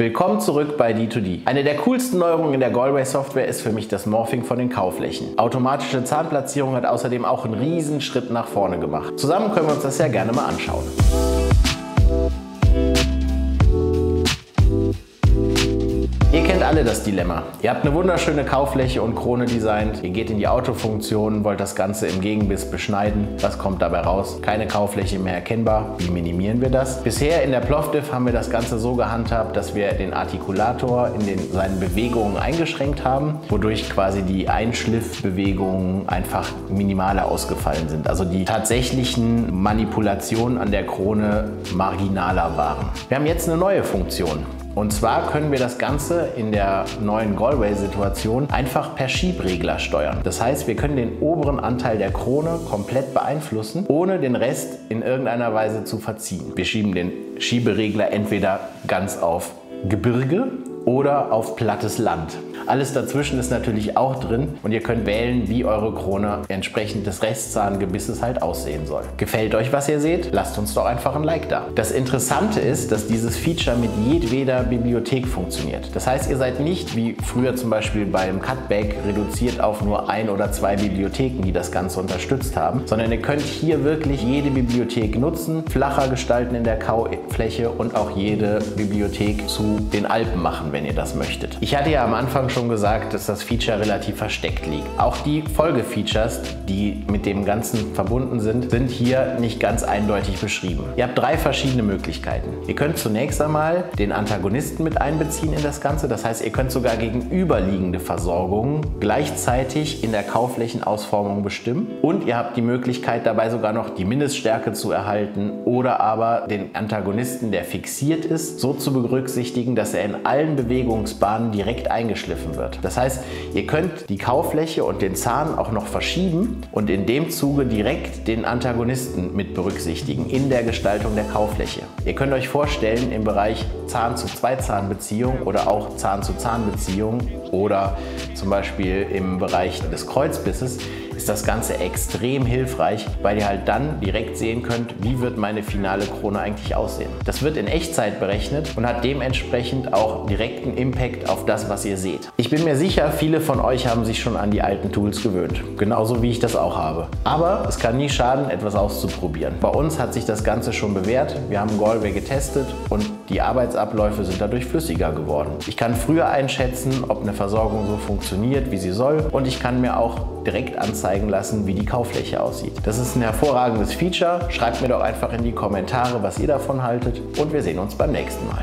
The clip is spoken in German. Willkommen zurück bei D2D. Eine der coolsten Neuerungen in der Galway-Software ist für mich das Morphing von den Kauflächen. Automatische Zahnplatzierung hat außerdem auch einen riesen Schritt nach vorne gemacht. Zusammen können wir uns das ja gerne mal anschauen. Ihr kennt alle das Dilemma. Ihr habt eine wunderschöne Kaufläche und Krone designt, ihr geht in die Autofunktion, wollt das Ganze im Gegenbiss beschneiden. Was kommt dabei raus? Keine Kaufläche mehr erkennbar. Wie minimieren wir das? Bisher in der Plopdiff haben wir das Ganze so gehandhabt, dass wir den Artikulator in seinen Bewegungen eingeschränkt haben, wodurch quasi die Einschliffbewegungen einfach minimaler ausgefallen sind. Also die tatsächlichen Manipulationen an der Krone marginaler waren. Wir haben jetzt eine neue Funktion. Und zwar können wir das Ganze in der neuen Galway-Situation einfach per Schiebregler steuern. Das heißt, wir können den oberen Anteil der Krone komplett beeinflussen, ohne den Rest in irgendeiner Weise zu verziehen. Wir schieben den Schieberegler entweder ganz auf Gebirge oder auf plattes Land. Alles dazwischen ist natürlich auch drin und ihr könnt wählen, wie eure Krone entsprechend des Restzahngebisses halt aussehen soll. Gefällt euch, was ihr seht? Lasst uns doch einfach ein Like da. Das Interessante ist, dass dieses Feature mit jedweder Bibliothek funktioniert. Das heißt, ihr seid nicht wie früher zum Beispiel beim Cutback reduziert auf nur 1 oder 2 Bibliotheken, die das Ganze unterstützt haben, sondern ihr könnt hier wirklich jede Bibliothek nutzen, flacher gestalten in der Kaufläche und auch jede Bibliothek zu den Alpen machen, wenn ihr das möchtet. Ich hatte ja am Anfang schon gesagt, dass das Feature relativ versteckt liegt. Auch die Folgefeatures, die mit dem Ganzen verbunden sind, sind hier nicht ganz eindeutig beschrieben. Ihr habt 3 verschiedene Möglichkeiten. Ihr könnt zunächst einmal den Antagonisten mit einbeziehen in das Ganze. Das heißt, ihr könnt sogar gegenüberliegende Versorgungen gleichzeitig in der Kauflächenausformung bestimmen. Und ihr habt die Möglichkeit, dabei sogar noch die Mindeststärke zu erhalten oder aber den Antagonisten, der fixiert ist, so zu berücksichtigen, dass er in allen Bewegungsbahnen direkt eingeschliffen wird. Das heißt, ihr könnt die Kaufläche und den Zahn auch noch verschieben und in dem Zuge direkt den Antagonisten mit berücksichtigen in der Gestaltung der Kaufläche. Ihr könnt euch vorstellen, im Bereich Zahn-zu-Zwei-Zahn-Beziehung oder auch Zahn-zu-Zahn-Beziehung oder zum Beispiel im Bereich des Kreuzbisses ist das Ganze extrem hilfreich, weil ihr halt dann direkt sehen könnt, wie wird meine finale Krone eigentlich aussehen. Das wird in Echtzeit berechnet und hat dementsprechend auch direkten Impact auf das, was ihr seht. Ich bin mir sicher, viele von euch haben sich schon an die alten Tools gewöhnt, genauso wie ich das auch habe. Aber es kann nie schaden, etwas auszuprobieren. Bei uns hat sich das Ganze schon bewährt, wir haben Galway getestet und die Arbeitsabläufe sind dadurch flüssiger geworden. Ich kann früher einschätzen, ob eine Versorgung so funktioniert, wie sie soll, und ich kann mir auch direkt anzeigen lassen, wie die Kaufläche aussieht. Das ist ein hervorragendes Feature. Schreibt mir doch einfach in die Kommentare, was ihr davon haltet, und wir sehen uns beim nächsten Mal.